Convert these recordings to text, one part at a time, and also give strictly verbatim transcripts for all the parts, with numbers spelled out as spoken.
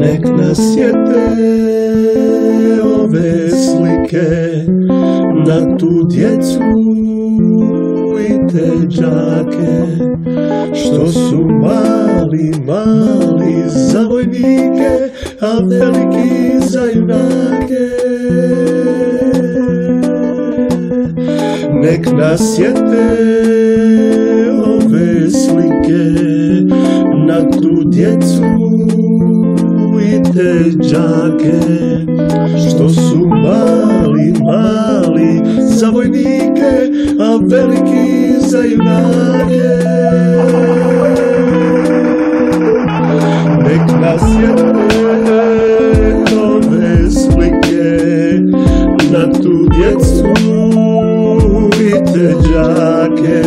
Nek nas sjete ove slike na tu djecu i te đake što su mali, mali za vojnike, a veliki za junake. Nek nas sjete ove slike na tu djecu i te đake što su mali, mali za vojnike, a veliki za junake. Nek nas sjete ove slike na tu djecu te đake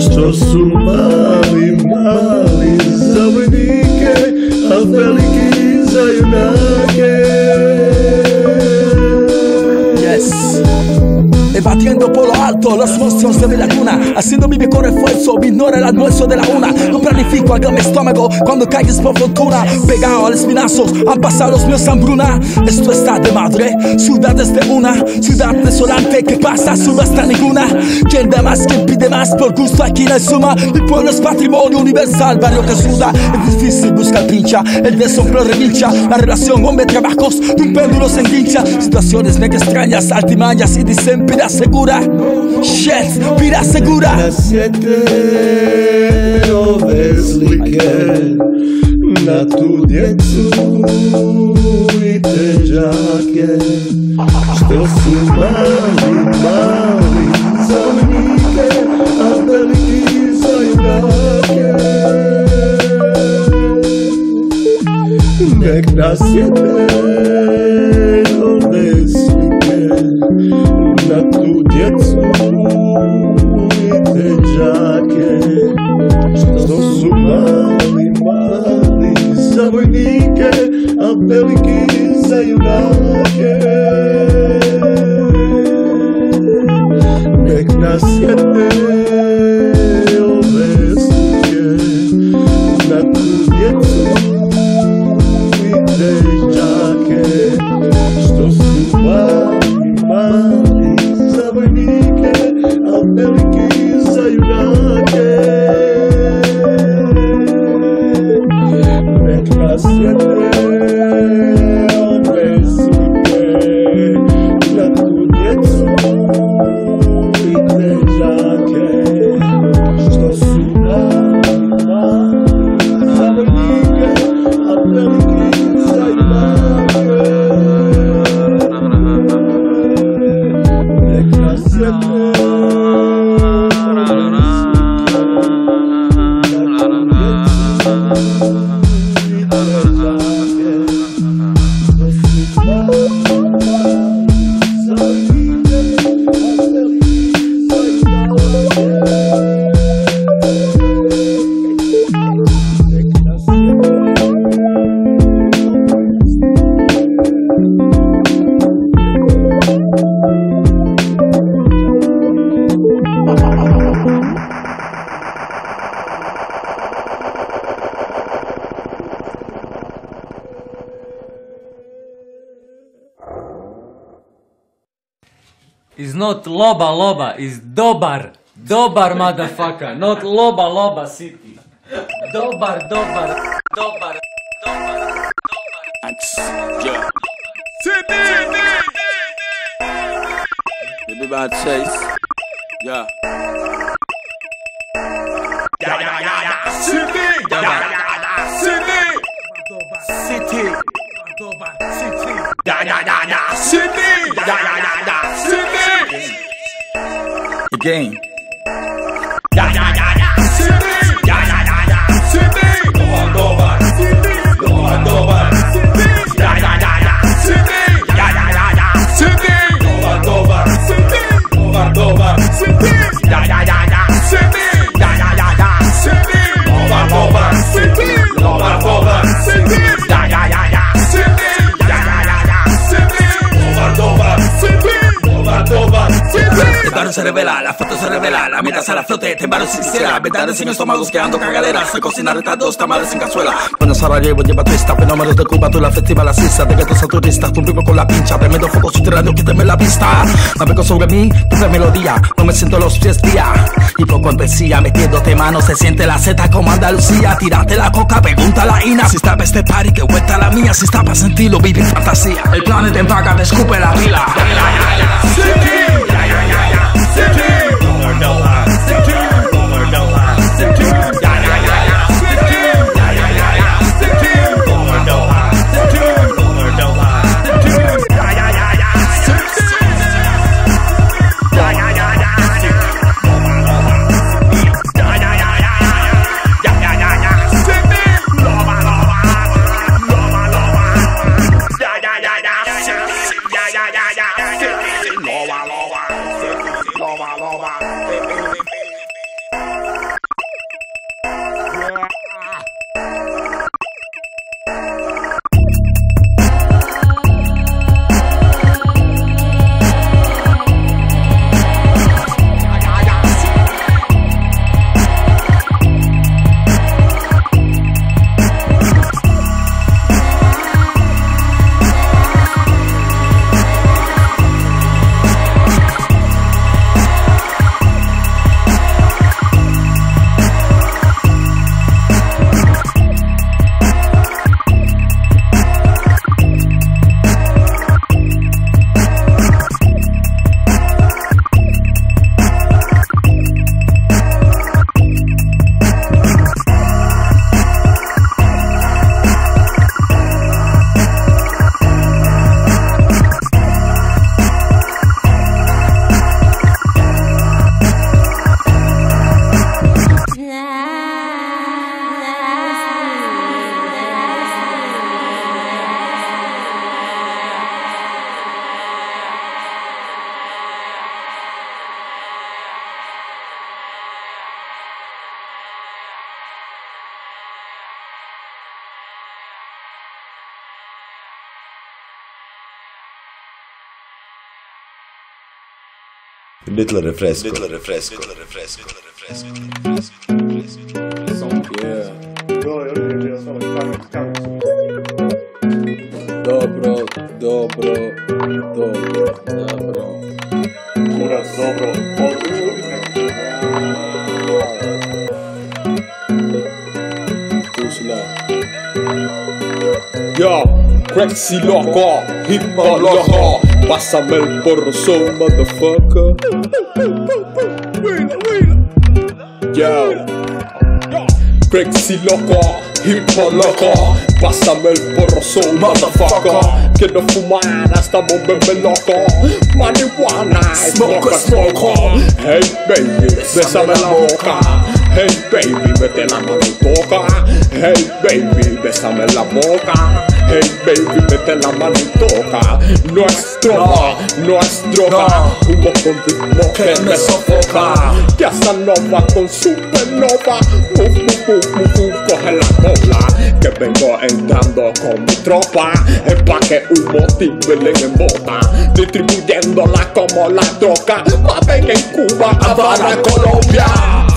što su mali, mali za vojnike, a veliki za junake. Yes. E batiendo por lo alto los monstruos de la luna, haciéndome mi mejor esfuerzo, me ignora el almuerzo de la una. No planifico, haga mi estómago cuando caigas por fortuna. Pegado al espinazo han pasado los míos hambruna. Esto está de madre, ciudad es de una, ciudad desolante que pasa, su no está ninguna. Quien da más, quien pide más, por gusto aquí no hay suma. Mi pueblo es patrimonio universal, barrio que suda. Es difícil buscar pincha, el desoplo relincha. La relación hombre-trabajos de un péndulo se enguincha. Situaciones mega extrañas, altimañas y dicen pida segura, shit, vida segura. Nek nas sjete ove slike na tu djecu i te đake što su mali, mali za vojnike, a veliki za junake. Nek nas sjete ove slike na tu djecu i te đake što su mali, mali za vojnike, a veliki za junake. Nek nas sjete ove slike na tu djecu i te đake što su mali, mali is not loba loba, is dobar, dobar motherfucker, not loba loba city. Dobar, dobar, dobar, dobar, dobar. City! Baby bad chase. Yeah. Yeah, yeah, yeah, yeah. City! Yeah, yeah, yeah. City! City! Dobar, city! Yeah, yeah, yeah, yeah. City! Yeah, yeah, yeah, yeah. City! Game. Da da da da. City. Da da da da. City. Dobar dobar. City. Dobar dobar. City. Da da da da. City. Da da da da. City. Dobar dobar. City. Dobar dobar. City. Da da da da. City. Da da da da. City. Dobar dobar. City. Dobar dobar. City. Da da da da. City. Da da da da. City. Dobar dobar. City. se revela, la foto se revela, la miras al azote, te embaro sincera, verdades sin estómagos quedando cagaderas, a cocinar retardos, tamales sin cazuela. Buenos Sarajevo lleva trista, fenómenos de Cuba, tú la festiva, la cisa, de gatos turistas, tu vivo con la pincha, tremendo foco subterráneo, quíteme la vista. Navego sobre mí, tuve melodía, no me siento los pies día, y poco empecía, metiéndote mano, se siente la zeta como Andalucía, tírate la coca, pregunta a la Ina, si está pa' este party, que vuelta la mía, si está pa' sentirlo, vive en fantasía, el planeta empaca, te escupe la pila. Little refresco, little refresco, little refresco, little refresco, little refresco, little refresco. Dobro, dobro, dobro, dobro. Kuras, dobro, odlično. Kusla. Yo, crazy loco, hipo loco. Pásame el porro, so motherfucker. Yo, Crazy loco, hipo loco. Pásame el porro, so motherfucker. Quiero fumar hasta volverme loco. Marihuana, smoke, smoke. Hey baby, bésame la boca. Hey baby, mete la mano y toca. Hey baby, bésame la boca. Hey baby, mete la mano y toca. No es droga, no es droga. Hubo con ritmo que me sofoca. Casanova con supernova. Move, move, move, move, coge la cola. Que vengo entrando con mi tropa. Empaque humo, timbelen en bota. Distribuyéndola como la droga. Maten en Cuba, Habana, Colombia.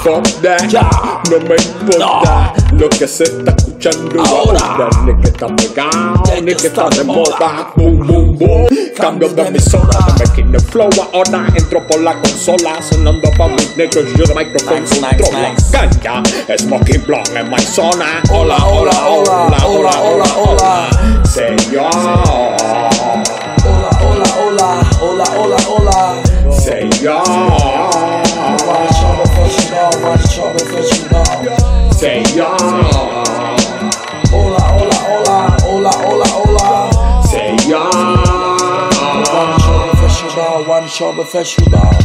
Fuck that, no me importa lo que se está escuchando ahora. Ni que está pegado, ni que está de moda. Boom, boom, boom. Cambio de emisora. Me quito el flow ahora. Entro por la consola. Sonando pa' mis negros. Yo de micrófono controlo la cancha. Smoking blonde en mi zona. Hola, hola, hola, hola, hola, hola. Señor. Hola, hola, hola, hola, hola, hola. Señor. Señor. Hola, hola, hola, hola, hola, hola. Señor. One shot professional, one shot professional.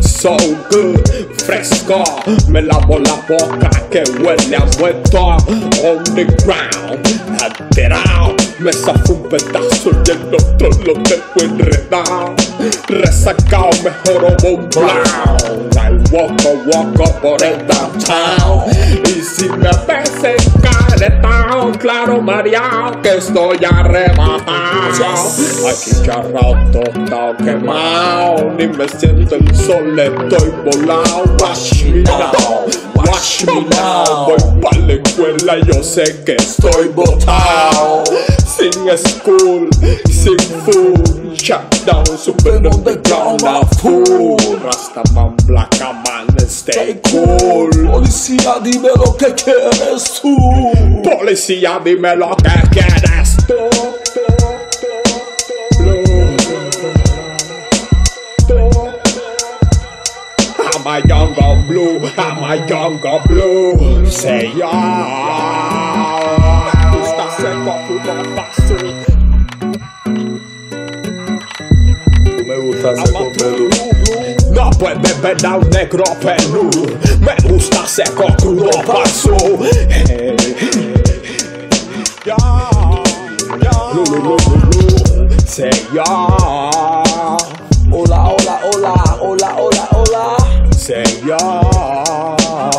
So good, fresco, me lavo la boca que huele a muerto. On the ground, alterado, me zafo un pedazo y el otro lo dejo enredado. Resacao, me jorobo un brown. I walk, walk por el downtown. Y si me ves en careta, mareao, claro mareao, que estoy arrebatado. Achicharrao, tostao, quemao, ni me siento el sol, estoy volao. Watch me now, watch me now, voy pa' la escuela, yo sé que estoy botao. Sin school, sin food, shut down, super on the ground, a fool. Rastaman, black man, stay cool. Policía, dime lo que quieres tú. Policía, dime lo que quieres tú. Am I young or blue? Am I young or blue? Say yeah. Me gusta seco peludo. No puedes ver a un negro peludo. Me gusta seco crudo paso. Hey, ya, ya, lu, lu, lu, lu, lu. Say ya. Hola, hola, hola, hola, hola, hola. Say ya. I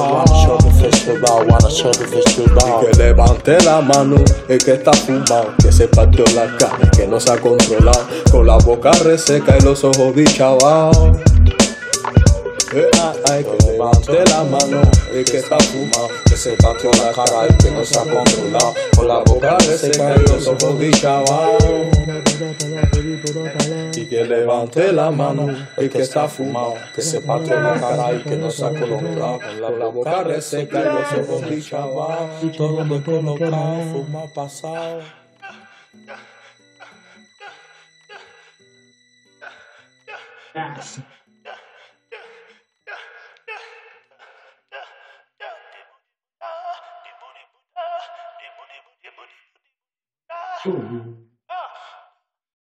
wanna show the festival. Y que levante la mano, el que está fumado, que se partió la cara, que no se ha controlado, con la boca reseca y los ojos bichabados. Eh, ay, que levante la mano, el que está fumado, que se partió la cara, el que no se ha controlado, con la boca reseca y los ojos bichabados. Y que levante la mano, el que está fumado, que se partió la cara y que no se ha colocado, con la boca reseca y los ojos bichabados, todo descolocado, fuma pasado. Oh,